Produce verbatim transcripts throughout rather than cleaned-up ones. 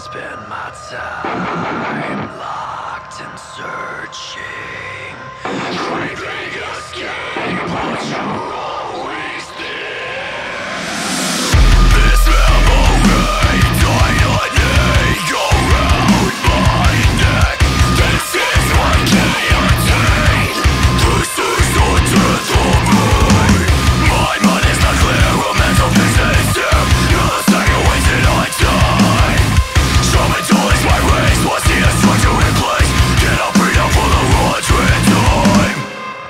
spend my time locked and searching, craving escape, but you're always there. This memory died on egg around my neck. This is my guillotine. This is the death of me. My mind is not clear, a mental disaster. You're second wasted on time. Show me to is my race. What's the structure in place? Cannot breathe out for the run in time.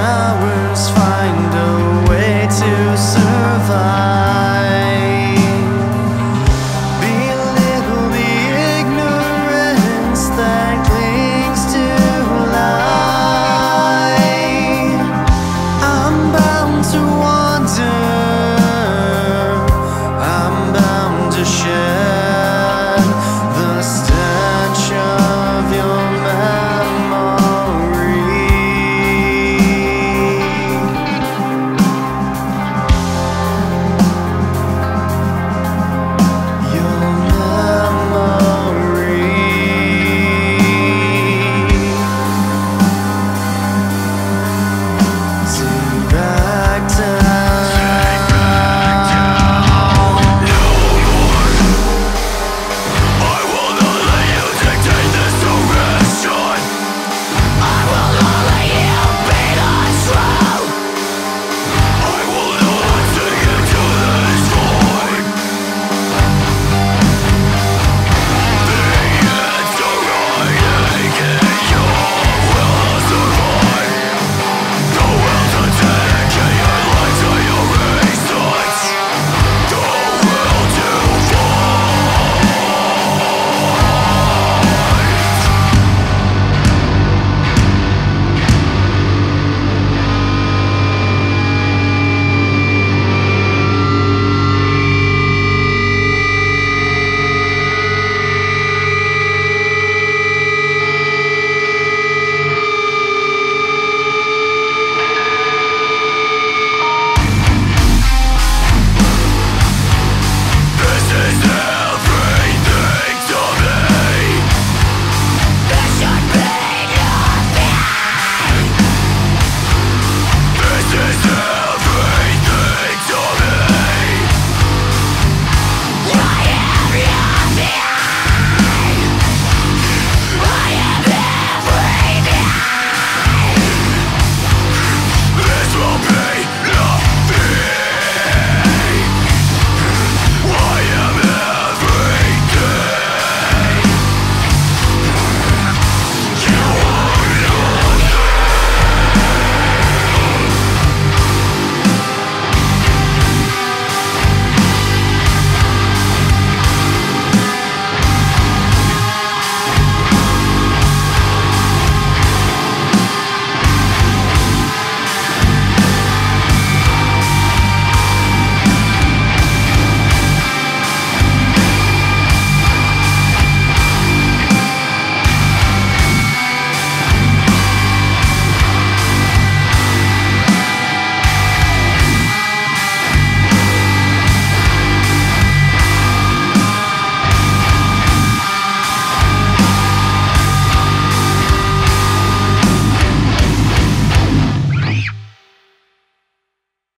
flowers fall.